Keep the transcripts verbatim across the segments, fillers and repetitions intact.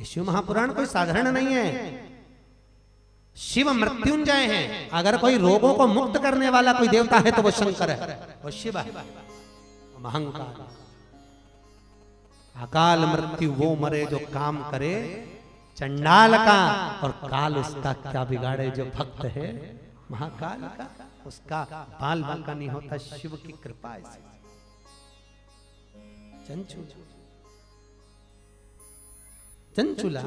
ये शिव महापुराण कोई साधारण नहीं है। शिव मृत्युंजय हैं। अगर कोई रोगों को मुक्त करने वाला कोई देवता है तो वो शंकर है, वो शिव है। महंकाल अकाल मृत्यु वो मरे जो काम करे चंडाल का, और काल उसका क्या बिगाड़े जो भक्त है महाकाल का, उसका बाल बांका नहीं होता। शिव की कृपा ऐसी। चंचुला चंचुला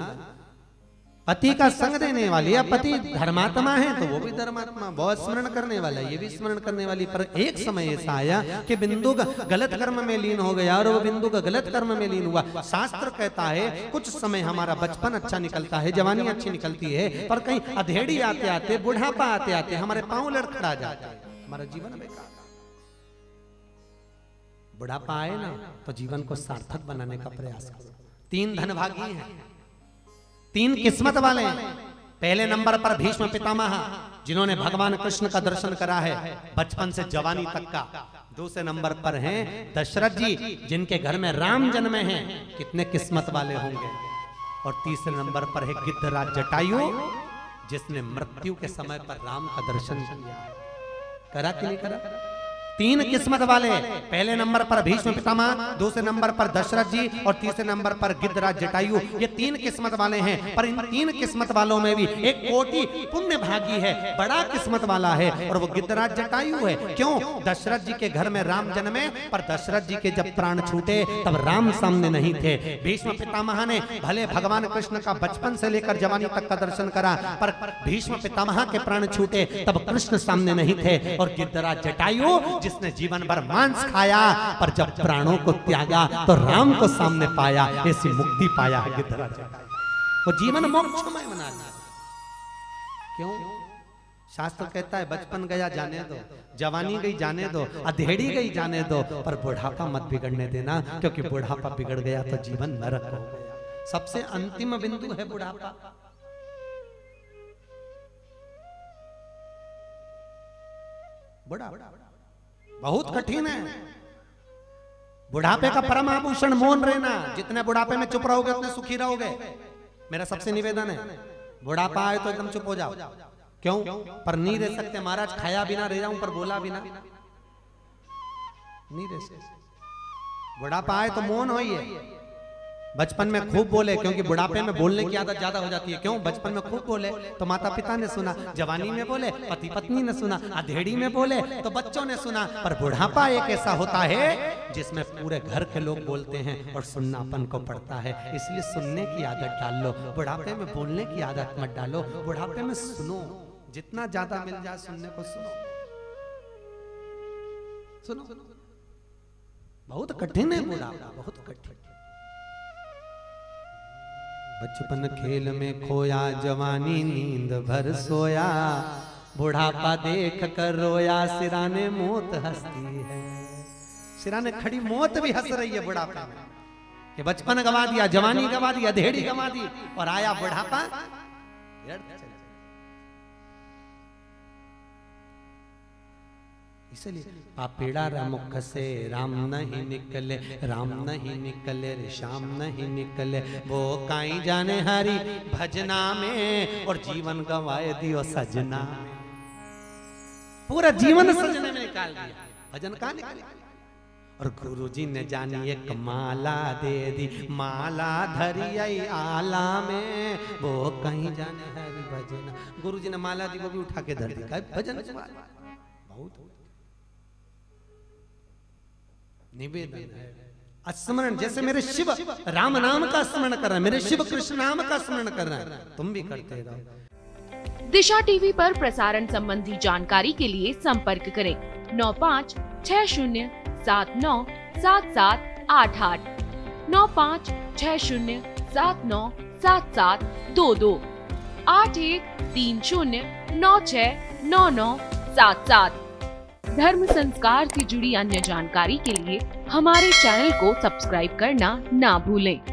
पति का संग देने वाली, या पति धर्मात्मा है तो वो भी धर्मात्मा, बहुत स्मरण करने वाला, ये भी स्मरण करने वाली। पर एक समय ऐसा आया कि बिंदु का गलत कर्म में लीन हो गया, और वो बिंदु का गलत कर्म में लीन हुआ। शास्त्र कहता है कुछ समय हमारा बचपन अच्छा निकलता है, जवानी अच्छी निकलती है, पर कहीं अधेड़ी आते आते, बुढ़ापा आते आते हमारे पांव लड़खड़ा जाता है, हमारा जीवन बेकार। बुढ़ापा आए ना तो जीवन को सार्थक बनाने का प्रयास करो। तीन धनभागी हैं, तीन किस्मत वाले हैं। पहले नंबर पर भीष्म पितामह, जिन्होंने भगवान कृष्ण का दर्शन करा है बचपन से जवानी तक का। दूसरे नंबर पर हैं दशरथ जी, जिनके घर में राम जन्मे हैं, कितने किस्मत वाले होंगे। और तीसरे नंबर पर है गिद्धराज जटायु, जिसने मृत्यु के समय पर राम का दर्शन किया। करा कि नहीं करा? तीन किस्मत वाले, पहले नंबर पर भीष्म पितामह, दूसरे नंबर पर दशरथ जी, और तीसरे नंबर पर गिद्धराज जटायु। ये तीन किस्मत वाले हैं। पर इन तीन किस्मत वालों में भी एक कोटि पुण्य भागी है, बड़ा किस्मत वाला है, और वो गिद्धराज जटायु है। क्यों? दशरथ जी के घर में राम जन्मे, पर दशरथ जी के जब प्राण छूटे तब राम सामने नहीं थे। भीष्म पितामह ने भले भगवान कृष्ण का बचपन से लेकर जवानी तक का दर्शन करा, पर भीष्म पितामह के प्राण छूटे तब कृष्ण सामने नहीं थे। और गिद्धराज जटायु, जिसने जीवन भर मांस खाया, पर जब प्राणों को त्यागा तो राम को सामने पाया, ऐसी मुक्ति पाया है गिद्धराज। वो जीवन मोक्षमय बना दिया। क्यों? शास्त्र कहता है बचपन गया जाने दो, जवानी गई जाने दो, अधेड़ी गई जाने दो, पर बुढ़ापा मत बिगड़ने देना, क्योंकि बुढ़ापा बिगड़ गया तो जीवन नरक हो गया। सबसे अंतिम बिंदु है बुढ़ापा। बुढ़ा बहुत कठिन है। बुढ़ापे का परम आभूषण मौन रहना। जितने बुढ़ापे में चुप रहोगे उतने सुखी रहोगे। मेरा सबसे निवेदन है, बुढ़ापा आए तो एकदम चुप हो जाओ। क्यों? पर नहीं रह सकते महाराज, खाया बिना रह जाऊं पर बोला बिना नहीं रह सकते। बुढ़ापा आए तो मौन होइए। बचपन में खूब बोले, क्योंकि बुढ़ापे में बोलने की आदत ज्यादा हो जाती है। क्यों? बचपन में खूब बोले तो माता पिता ने सुना, जवानी में बोले पति पत्नी ने सुना, अधेड़ी में बोले तो बच्चों ने सुना। पर बुढ़ापा एक ऐसा होता है जिसमें पूरे घर के लोग बोलते हैं और सुनना अपन को पड़ता है। इसलिए सुनने की आदत डाल लो, बुढ़ापे में बोलने की आदत मत डालो। बुढ़ापे में सुनो, जितना ज्यादा मिल जाए सुनने को सुनो। सुनो, बहुत कठिन है बुढ़ापा, बहुत कठिन। बचपन खेल में खोया, जवानी नींद भर सोया, बुढ़ापा देख कर रोया, सिराने मौत हंसती है। सिराने खड़ी मौत भी हंस रही है बुढ़ापा में। कि बचपन गवा दिया, जवानी गवा दिया, अधेड़ी गवा दी, और आया बुढ़ापा। इसलिए पापीड़ा रामुख से राम नहीं निकले, राम नहीं निकले रे श्याम नहीं निकले, वो काई जाने हरी भजना में, और जीवन गवाए दियो सजना। पूरा जीवन सजने में निकाल दिया, भजन कहाँ निकाले। और गुरुजी ने जानी एक माला दे दी, माला धरी आला में, वो कहीं जाने हरी भजना। गुरुजी ने माला दी, वो भी उठा के धर दी। भजन बहुत निवेदन है। स्मरण, जैसे मेरे शिव राम नाम का स्मरण कर रहे हैं, मेरे शिव कृष्ण नाम का स्मरण कर रहे हैं, तुम भी करते रहो। दिशा टीवी पर प्रसारण संबंधी जानकारी के लिए संपर्क करें नौ पाँच छह शून्य सात नौ सात सात आठ आठ, नौ पाँच छह शून्य सात नौ सात सात दो दो, आठ एक तीन शून्य नौ छह नौ नौ सात सात। धर्म संस्कार से जुड़ी अन्य जानकारी के लिए हमारे चैनल को सब्सक्राइब करना ना भूलें।